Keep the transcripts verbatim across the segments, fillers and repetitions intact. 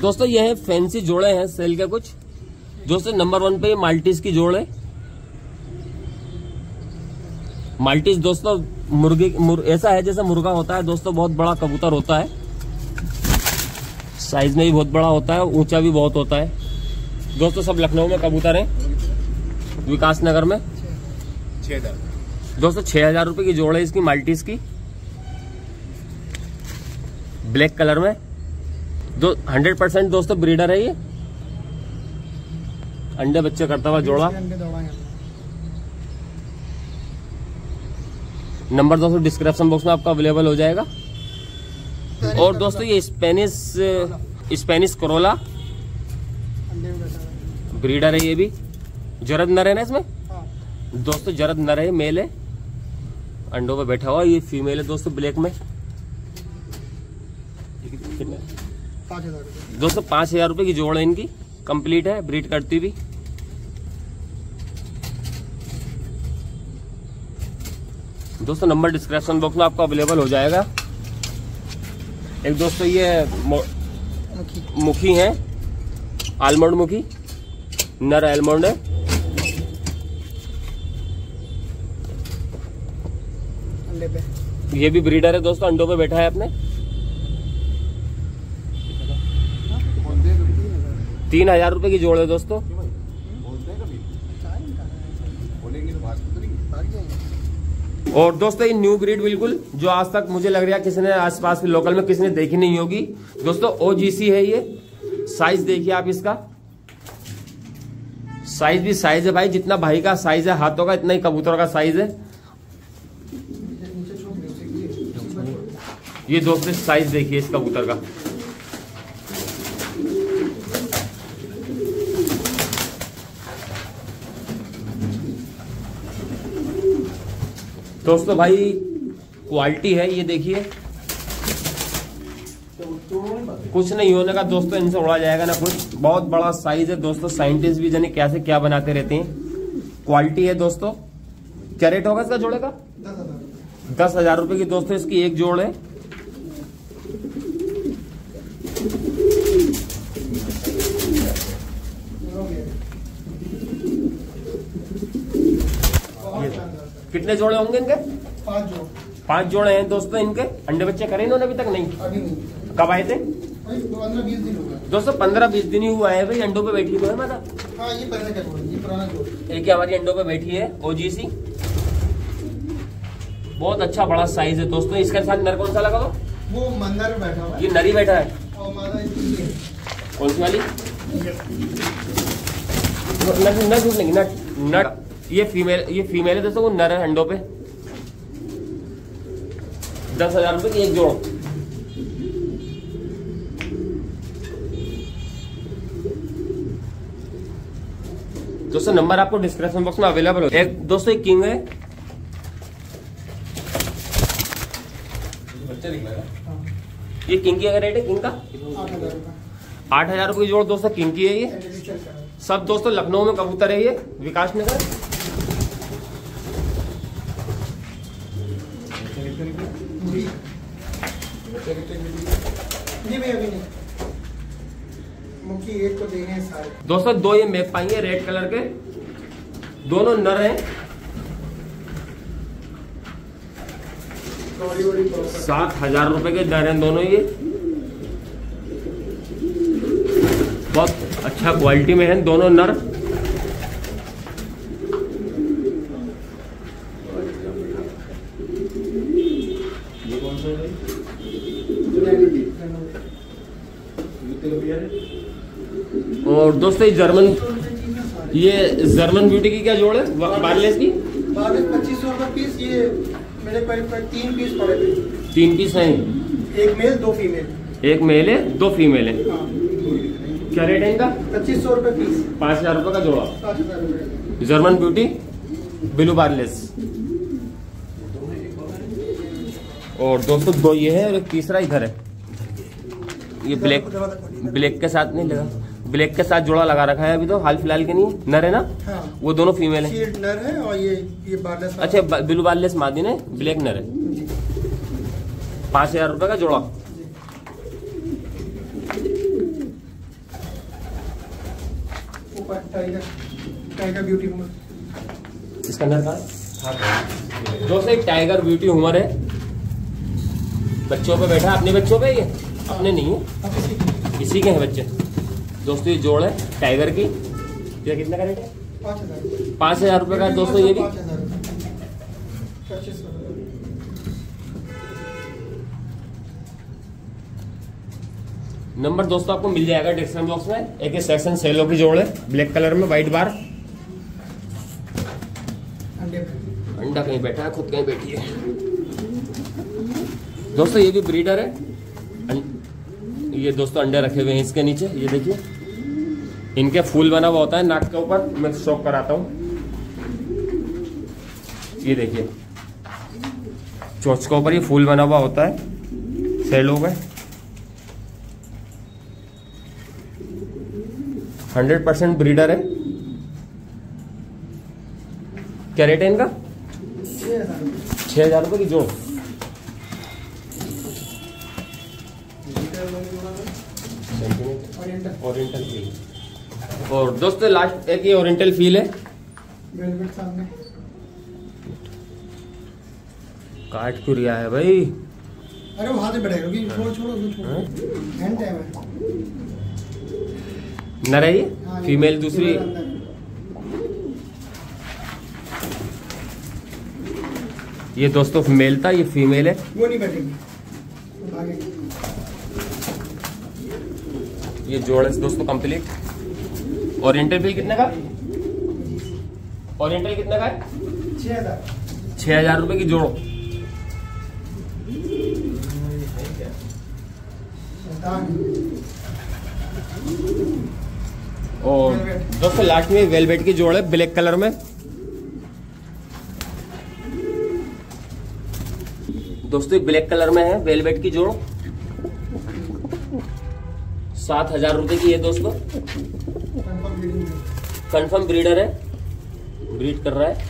दोस्तों ये है फैंसी जोड़े हैं सेल के कुछ। दोस्तों नंबर वन पे माल्टीज की जोड़ है। माल्टीज दोस्तों मुर्गे मुर, ऐसा है जैसा मुर्गा होता है दोस्तों, बहुत बड़ा कबूतर होता है, साइज में भी बहुत बड़ा होता है, ऊंचा भी बहुत होता है। दोस्तों सब लखनऊ में कबूतर हैं, विकास नगर में। दोस्तों छह हजार रुपये की जोड़ है इसकी माल्टीज की, ब्लैक कलर में। दो हंड्रेड परसेंट दोस्तों ब्रीडर है ये, अंडे बच्चे करता हुआ जोड़ा। नंबर दोस्तों डिस्क्रिप्शन बॉक्स में आपका अवेलेबल हो जाएगा। और दोस्तों ये स्पेनिश स्पेनिश कोरोला ब्रीडर है, ये भी जरद नर है ना इसमें। दोस्तों जरद नर है, मेल है, अंडों पे बैठा हुआ। ये फीमेल है दोस्तों ब्लैक में। दोस्तों पांच हजार रुपए की जोड़ है इनकी, कंप्लीट है, ब्रीड करती भी। दोस्तों नंबर डिस्क्रिप्शन बॉक्स में आपको अवेलेबल हो जाएगा। एक दोस्तों ये मुखी है, आलमंड मुखी, नर आलमंड है। ये भी ब्रीडर है दोस्तों, अंडों पे बैठा है अपने। तीन हजार रुपए की जोड़ है दोस्तों। और दोस्तों ये न्यू ब्रीड बिल्कुल, जो आज तक मुझे लग रहा है किसी ने आसपास के लोकल में किसी ने देखी नहीं होगी। दोस्तों ओजीसी है ये। साइज देखिए आप इसका, साइज भी साइज है भाई, जितना भाई का साइज है हाथों का इतना ही कबूतर का साइज है। ये दोस्तों साइज देखिए इस कबूतर का। दोस्तों भाई क्वालिटी है ये देखिए, कुछ नहीं होने का दोस्तों, इनसे उड़ा जाएगा ना कुछ। बहुत बड़ा साइज है दोस्तों, साइंटिस्ट भी जाने क्या से क्या बनाते रहते हैं। क्वालिटी है दोस्तों। क्या रेट होगा इसका जोड़े का? दस हजार रुपए की दोस्तों इसकी एक जोड़ है। कितने जोड़े होंगे इनके? पांच जोड़े। पांच जोड़े हैं दोस्तों इनके। अंडे बच्चे करे इन्होंने अभी तक? नहीं, अभी नहीं। कब आए थे? पंद्रह बीस दिन हुआ दोस्तों, पंद्रह बीस दिन ही हुआ है भाई। अंडों पे बैठी है माता। हाँ, ये पहले का जोड़, ये पुराना जोड़। एक हमारी अंडों पे बैठी है ओजीसी, बहुत अच्छा बड़ा साइज है दोस्तों। इसके साथ नर कौन सा लगा दो? वो मंदर में बैठा हुआ, ये नरी बैठा है। कौन सी वाली? नट उठ लेंगे, नट नट। ये फीमेल, ये फीमेल है दोस्तों, वो नर है अंडों पे। दस हजार रुपये की एक जोड़। दोस्तों नंबर आपको डिस्क्रिप्शन बॉक्स में अवेलेबल हो। एक दोस्तों एक किंग है, ये किंग की अगर रेट है किंग का आठ हजार रुपये की जोड़ दोस्तों, किंग की है ये। सब दोस्तों लखनऊ में कबूतर है ये, विकास नगर। दोस्तों दो ये मैप पाई है रेड कलर के, दोनों नर हैं। सात हजार रुपए के नर हैं दोनों ये, बहुत अच्छा क्वालिटी में हैं दोनों नर। और दोस्तों ये जर्मन, ये जर्मन ब्यूटी की क्या जोड़ है? बारलेस की पच्चीस सौ रुपए पीस। ये मेरे पास तीन पीस पड़े थे, तीन पीस हैं, एक मेल दो फीमेल। एक मेल है, दो फीमेल है। क्या रेट है इनका? पच्चीस सौ रुपए पीस, पाँच हजार रुपए का जोड़ा। जर्मन ब्यूटी ब्लू बारलेस। और दोस्तों दो ये है और एक तीसरा इधर है, ये ब्लैक, ब्लैक के साथ नहीं लगा, ब्लैक के साथ जोड़ा लगा रखा है अभी तो हाल फिलहाल के नहीं। नर है ना? हाँ। वो दोनों फीमेल है, नर है। और ये ये बारलेस, अच्छा बिलू बारलेस मादिन है, ब्लैक नर है। पाँच हजार रुपये का जोड़ा। टाइगर टाइगर ब्यूटी हुमर इसका अंदर था दोस्तों। एक टाइगर ब्यूटी हुमर है, बच्चों पे बैठा। अपने बच्चों पे ये अपने नहीं है, इसी के हैं बच्चे। दोस्तों ये जोड़ है टाइगर की। ये कितने का रेट है? पाँच हज़ार पाँच हज़ार रुपये का। दोस्तों ये भी नंबर दोस्तों आपको मिल जाएगा डिस्क्रिप्शन बॉक्स में। एक सेक्शन सेलो की जोड़ है, ब्लैक कलर में, वाइट बार। अंडा कहीं बैठा है, खुद कहीं बैठी है। दोस्तों ये भी ब्रीडर है। ये दोस्तों अंडे रखे हुए हैं इसके नीचे, ये देखिए। इनके फूल बना हुआ होता है नाक के ऊपर। मैं शॉप कराता हूँ, ये देखिए चोंच के ऊपर ये फूल बना हुआ होता है सेलो का। हंड्रेड परसेंट ब्रीडर है। क्या रेट है इनका? छह हजार रुपये की जोड़। Oriental feel. और दोस्तों लास्ट एक ये ओरिएंटल फील है। वेलवेट सामने काट क्यों रिया है भाई? अरे वो हाथ में बढ़ेगा, छोड़ो छोड़ो। नर है ये, फीमेल दूसरी। ये दोस्तों मेल था, ये फीमेल है। वो नहीं बैठेगी। ये जोड़ है दोस्तों कंप्लीट। ओरिएंटल बिल कितने का? ओरिएंटल कितने का है? छह हजार छह हजार रुपये की जोड़ो। और दोस्तों लास्ट में वेलवेट की जोड़ है ब्लैक कलर में। दोस्तों ब्लैक कलर में है वेलवेट की जोड़। सात हजार रुपए की है दोस्तों। कंफर्म ब्रीडर है, ब्रीड कर रहा है।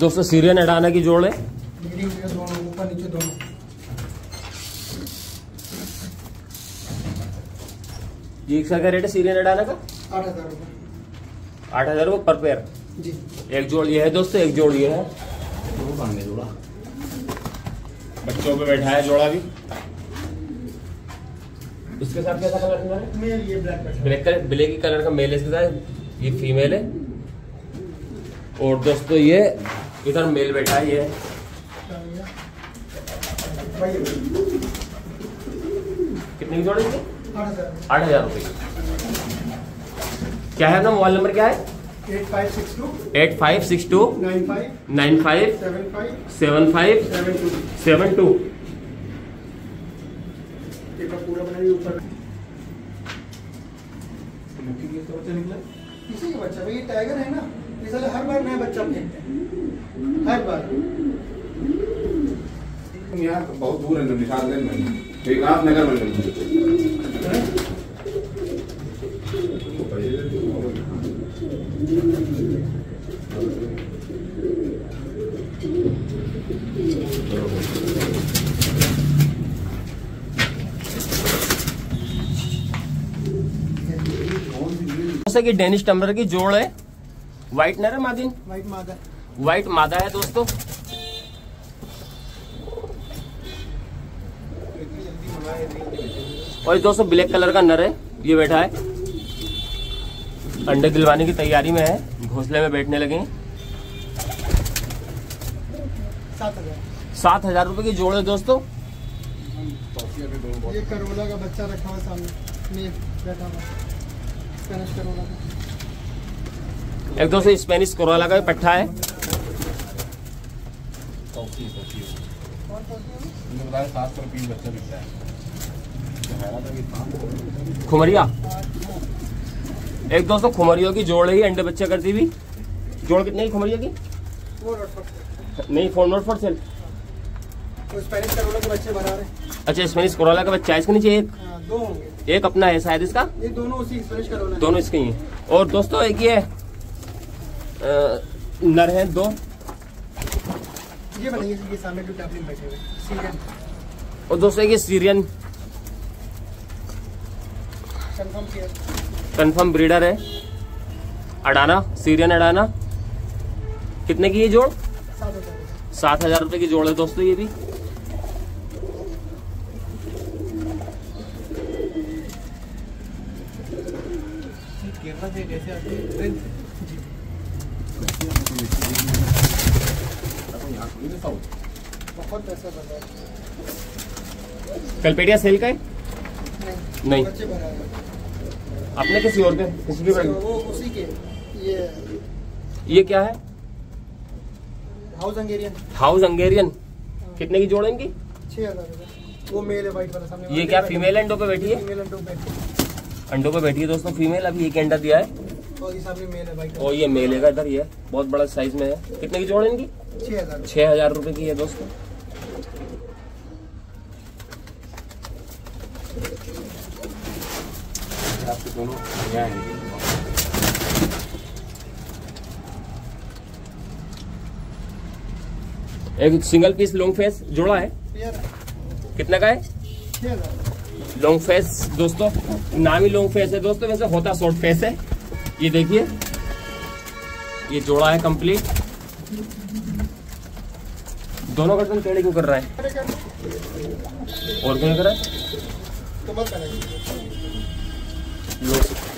दोस्तों सीरियन अडाना की जोड़ है। दोनों ऊपर नीचे दोनों। ये क्या रेट है सीरियन अडाना का? आठ हजार रुपये आठ हजार रुपये पर पेयर जी। एक जोड़ ये है दोस्तों, एक जोड़ ये है। जोड़ा बच्चों पे बैठा है जोड़ा भी। इसके साथ कैसा कलर है? मेल। ये black black colour, black colour का मेल है इसके साथ। ये फीमेल है। और दोस्तों ये इधर मेल बैठा है। ये कितने की जोड़ी? आठ हजार रुपये। क्या है ना मोबाइल नंबर? क्या है? Eight five six two eight five six two nine five nine five seven five seven five seven two seven two पूरा बनाइए ऊपर। निकला किसी का बच्चा भाई? टाइगर है ना, इसलिए हर बार नया बच्चा फेंकते हैं, हर बार। यहाँ बहुत दूर है निशानगंज में, विकास नगर में। जैसे कि डेनिश टम्बलर की जोड़ है। व्हाइट नर है मादिन? व्हाइट मादा व्हाइट मादा है दोस्तों। और दोस्तों ब्लैक कलर का नर है, ये बैठा है। अंडे दिलवाने की तैयारी में है, घोंसले में बैठने लगे हैं। सात हजार सात हजार रुपये की जोड़ है दोस्तों। ये करोला का बच्चा रखा हुआ सामने बैठा हुआ, स्पेनिश करोला का। एक दोस्तों स्पेनिश कोरोला का पट्टा है। खुमरिया। एक दोस्तों खुमरियों की जोड़ है, अंडे बच्चे करती हुई। जोड़ कितने की खुमरिया की? नहीं, for not for sale. Spanish कोरोला के बच्चे बना रहे। अच्छा, स्पेनिश कोरोला का बच्चा है इसके नीचे एक दो होंगे। एक अपना है शायद इसका, ये दोनों उसी स्पेनिश कोरोला, दोनों इसके ही। और दोस्तों एक ये नर हैं दो। ये बताइए ये सामने जो टैपलिंग बैठे हुए सीरियन और दोस्तों ये सीरियन कंफर्म किया कंफर्म ब्रीडर है अडाना, सीरियन अडाना। कितने की ये जोड़? सात हजार रुपए की जोड़ है दोस्तों ये भी। कलपेटिया सेल का है? नहीं, नहीं। आपने किसी और के किसी के वो उसी के ये ये क्या है? House Hungarian. हाउस हंगेरियन कितने की जोड़ है इनकी? छह हजार। वो मेल है वाइट वाला सामने। ये क्या फीमेल अंडों पे बैठी है? फीमेल अंडों पे अंडों पे बैठी है दोस्तों फीमेल। अभी एक अंडा दिया है और ये सामने मेल है वाइट। और ये मेल है इधर, ये बहुत बड़ा साइज में है। कितने की जोड़ है इनकी? छह हजार। छह हजार रुपए की है दोस्तों। आपके दोनों एक सिंगल पीस लॉन्ग फेस जोड़ा है। कितने का है लॉन्ग फेस? दोस्तों नामी लॉन्ग फेस है दोस्तों, वैसे होता शॉर्ट फेस है। ये देखिए ये जोड़ा है कंप्लीट। दोनों गर्दन टेढ़े क्यों कर रहा है? और क्यों कर रहा है?